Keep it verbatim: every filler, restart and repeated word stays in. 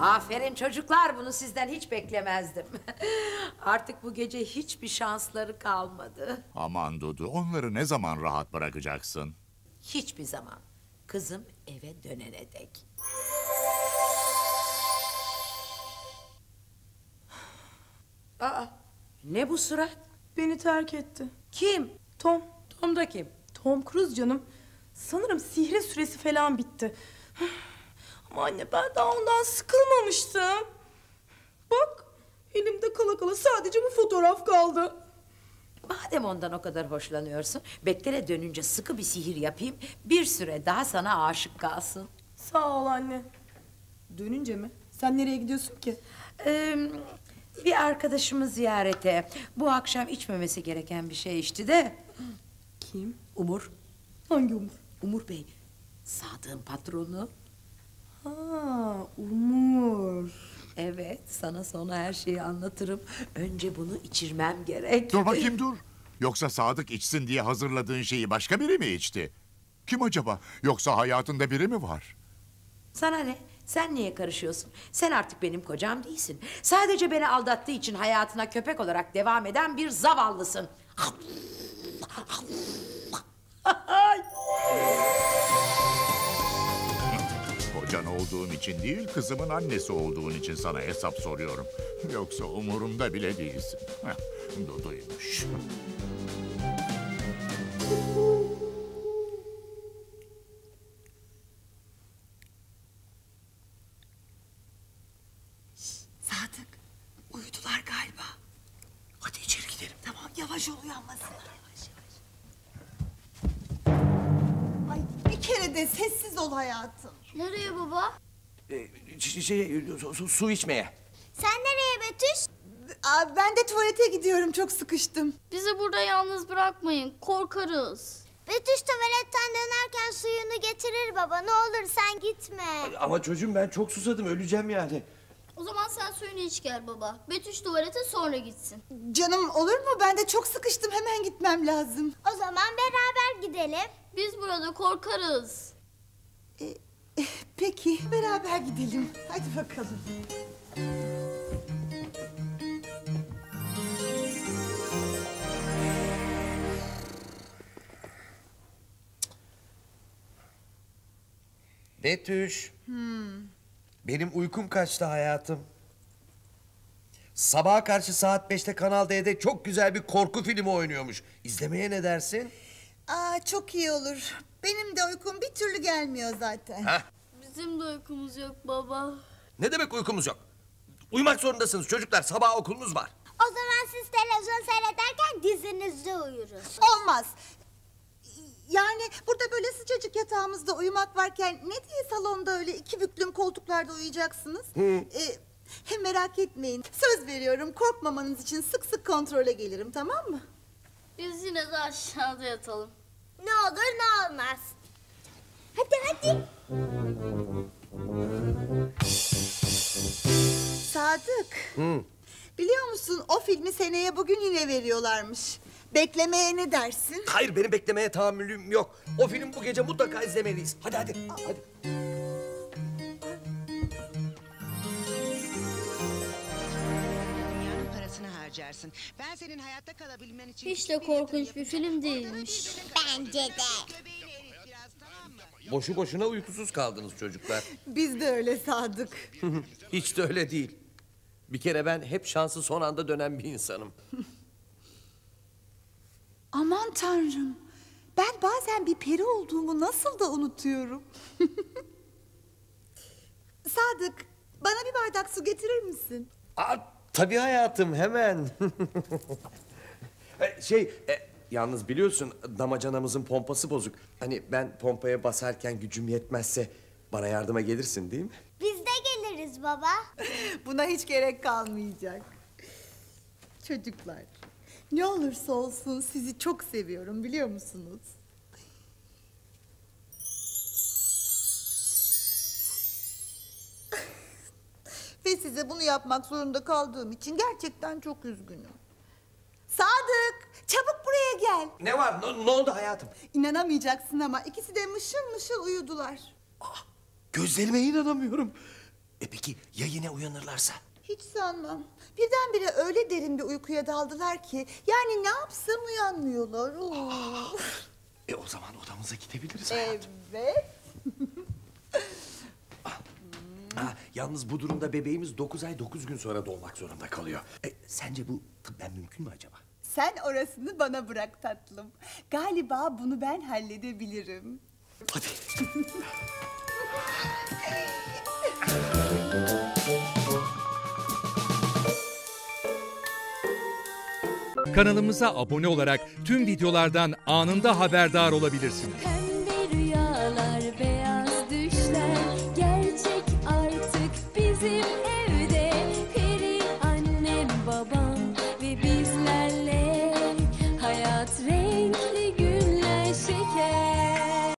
Aferin çocuklar, bunu sizden hiç beklemezdim. Artık bu gece hiçbir şansları kalmadı. Aman Dudu, onları ne zaman rahat bırakacaksın? Hiçbir zaman. Kızım eve dönene dek. Aa, ne bu surat? Beni terk etti. Kim? Tom. Tom da kim? Tom Cruise canım. Sanırım sihrin süresi falan bitti. Ama anne, ben daha ondan sıkılmamıştım. Bak, elimde kala kala sadece bu fotoğraf kaldı. Madem ondan o kadar hoşlanıyorsun, Bekler'e dönünce sıkı bir sihir yapayım, bir süre daha sana aşık kalsın. Sağ ol anne. Dönünce mi? Sen nereye gidiyorsun ki? Ee, bir arkadaşımı ziyarete. Bu akşam içmemesi gereken bir şey içti de. Kim? Umur. Hangi Umur? Umur Bey, Sadık'ın patronu. Ha, Umur. Evet, sana sonra her şeyi anlatırım. Önce bunu içirmem gerek. Dur bakayım dur. Yoksa Sadık içsin diye hazırladığın şeyi başka biri mi içti? Kim acaba? Yoksa hayatında biri mi var? Sana ne? Sen niye karışıyorsun? Sen artık benim kocam değilsin. Sadece beni aldattığı için hayatına köpek olarak devam eden bir zavallısın. Can olduğun için değil, kızımın annesi olduğun için sana hesap soruyorum. Yoksa umurumda bile değilsin. Heh, Dudu'ymuş. Sadık, uyudular galiba. Hadi içeri gidelim. Tamam, yavaş ol, uyanmasınlar. Bir kere de sessiz ol hayatım. Nereye baba? Ee, şey, su, su içmeye. Sen nereye Betüş? Aa, ben de tuvalete gidiyorum, çok sıkıştım. Bizi burada yalnız bırakmayın, korkarız. Betüş tuvaletten dönerken suyunu getirir baba, ne olur sen gitme. Ama çocuğum, ben çok susadım, öleceğim yani. O zaman sen suyunu iç gel baba, Betüş tuvalete sonra gitsin. Canım olur mu? Ben de çok sıkıştım, hemen gitmem lazım. O zaman beraber gidelim. Biz burada korkarız. Ee, e, peki, beraber gidelim. Hadi bakalım. Betüş. Hmm. Benim uykum kaçtı hayatım. Sabaha karşı saat beşte Kanal D'de çok güzel bir korku filmi oynuyormuş. İzlemeye ne dersin? Aa, çok iyi olur. Benim de uykum bir türlü gelmiyor zaten. Heh. Bizim de uykumuz yok baba. Ne demek uykumuz yok? Uyumak zorundasınız çocuklar, sabah okulunuz var. O zaman siz televizyon seyrederken dizinizde uyuruz. Olmaz. Yani burada böyle sıcacık yatağımızda uyumak varken ne diye salonda öyle iki büklüm koltuklarda uyuyacaksınız? Hı. Ee, hem merak etmeyin, söz veriyorum, korkmamanız için sık sık kontrole gelirim, tamam mı? Biz yine de aşağıda yatalım. Ne olur ne olmaz. Hadi hadi. Sadık. Hı. Biliyor musun, o filmi seneye bugün yine veriyorlarmış. Beklemeye ne dersin? Hayır, benim beklemeye tahammülüm yok. O film bu gece mutlaka izlemeliyiz. Hadi hadi. Aa. Hadi. Ben senin hayatta kalabilmen için hiç de korkunç bir film değilmiş. Bence de. Boşu boşuna uykusuz kaldınız çocuklar. Biz de öyle Sadık. Hiç de öyle değil. Bir kere ben hep şansı son anda dönen bir insanım. Aman Tanrım. Ben bazen bir peri olduğumu nasıl da unutuyorum. Sadık, bana bir bardak su getirir misin? Aa, tabii hayatım, hemen. Şey, e, yalnız biliyorsun damacanamızın pompası bozuk. Hani ben pompaya basarken gücüm yetmezse bana yardıma gelirsin değil mi? Biz de geliriz baba. Buna hiç gerek kalmayacak. Çocuklar, ne olursa olsun sizi çok seviyorum, biliyor musunuz? Ve size bunu yapmak zorunda kaldığım için gerçekten çok üzgünüm. Sadık, çabuk buraya gel. Ne var? Ne, ne oldu hayatım? İnanamayacaksın ama ikisi de mışıl mışıl uyudular. Ah, gözlerime inanamıyorum. E peki ya yine uyanırlarsa? Hiç sanmam. Birdenbire öyle derin bir uykuya daldılar ki... ...yani ne yapsam uyanmıyorlar. Aa, e o zaman odamıza gidebiliriz hayatım. Evet. Ha, yalnız bu durumda bebeğimiz dokuz ay dokuz gün sonra doğmak zorunda kalıyor. E, sence bu tıbben mümkün mü acaba? Sen orasını bana bırak tatlım. Galiba bunu ben halledebilirim. Hadi. Kanalımıza abone olarak tüm videolardan anında haberdar olabilirsiniz.